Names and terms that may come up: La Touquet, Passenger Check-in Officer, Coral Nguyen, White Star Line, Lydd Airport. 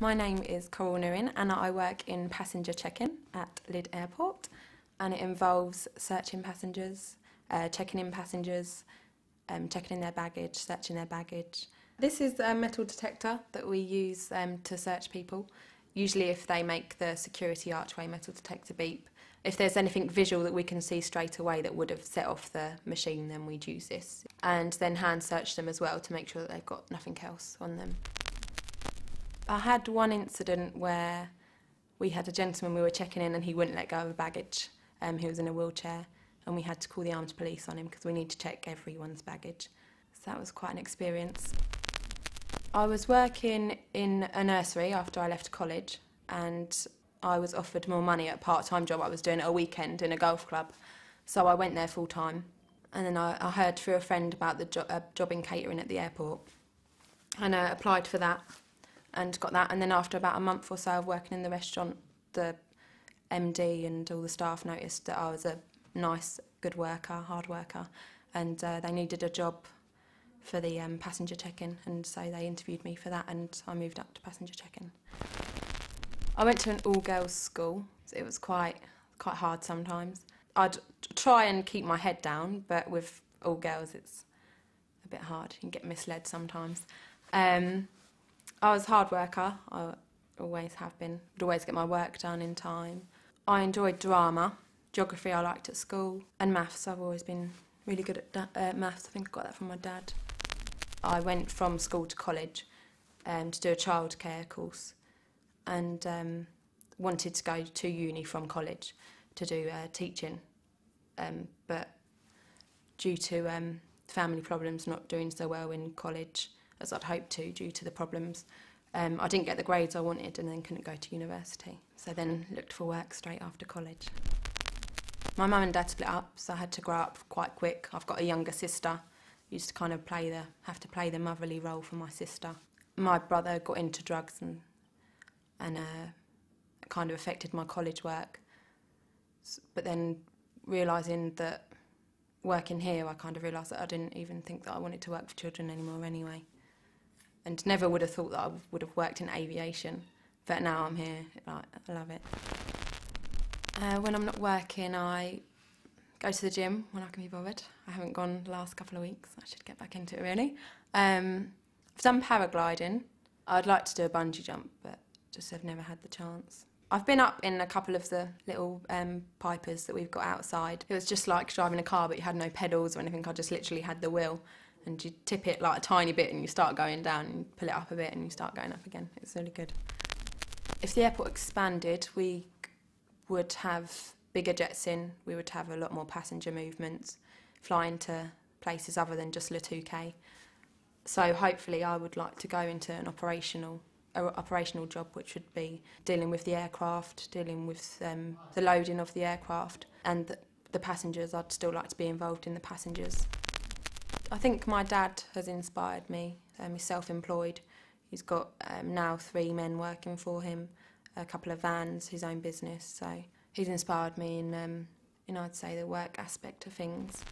My name is Coral Nguyen and I work in passenger check-in at Lydd Airport, and it involves searching passengers, checking in passengers, checking in their baggage, searching their baggage. This is a metal detector that we use to search people, usually if they make the security archway metal detector beep. If there's anything visual that we can see straight away that would have set off the machine, then we'd use this. And then hand search them as well to make sure that they've got nothing else on them. I had one incident where we had a gentleman we were checking in and he wouldn't let go of a baggage. He was in a wheelchair and we had to call the armed police on him because we need to check everyone's baggage. So that was quite an experience. I was working in a nursery after I left college and I was offered more money at a part-time job I was doing at a weekend in a golf club. So I went there full-time, and then I heard through a friend about the job in catering at the airport and I applied for that. And got that, and then after about a month or so of working in the restaurant, the MD and all the staff noticed that I was a nice, good worker, hard worker, and they needed a job for the passenger check-in, and so they interviewed me for that, and I moved up to passenger check-in. I went to an all-girls school, so it was quite hard sometimes. I'd try and keep my head down, but with all girls it's a bit hard, you can get misled sometimes. I was a hard worker, I always have been, would always get my work done in time. I enjoyed drama, geography I liked at school, and maths. I've always been really good at maths, I think I got that from my dad. I went from school to college to do a childcare course and wanted to go to uni from college to do teaching, but due to family problems, not doing so well in college as I'd hoped to due to the problems. I didn't get the grades I wanted and then couldn't go to university. So then looked for work straight after college. My mum and dad split up, so I had to grow up quite quick. I've got a younger sister. Used to kind of have to play the motherly role for my sister. My brother got into drugs and kind of affected my college work. But then realising that working here, I kind of realised that I didn't even think that I wanted to work for children anymore anyway. And never would have thought that I would have worked in aviation, but now I'm here, like, I love it. When I'm not working, I go to the gym when I can be bothered. I haven't gone the last couple of weeks, I should get back into it really. I've done paragliding. I'd like to do a bungee jump, but just have never had the chance. I've been up in a couple of the little pipers that we've got outside. It was just like driving a car, but you had no pedals or anything, I just literally had the wheel. And you tip it like a tiny bit and you start going down, and pull it up a bit and you start going up again. It's really good. If the airport expanded, we would have bigger jets in, we would have a lot more passenger movements, flying to places other than just La Touquet. So hopefully I would like to go into an operational job, which would be dealing with the aircraft, dealing with the loading of the aircraft and the passengers. I'd still like to be involved in the passengers. I think my dad has inspired me. He's self-employed. He's got now 3 men working for him, a couple of vans, his own business. So he's inspired me in I'd say, the work aspect of things.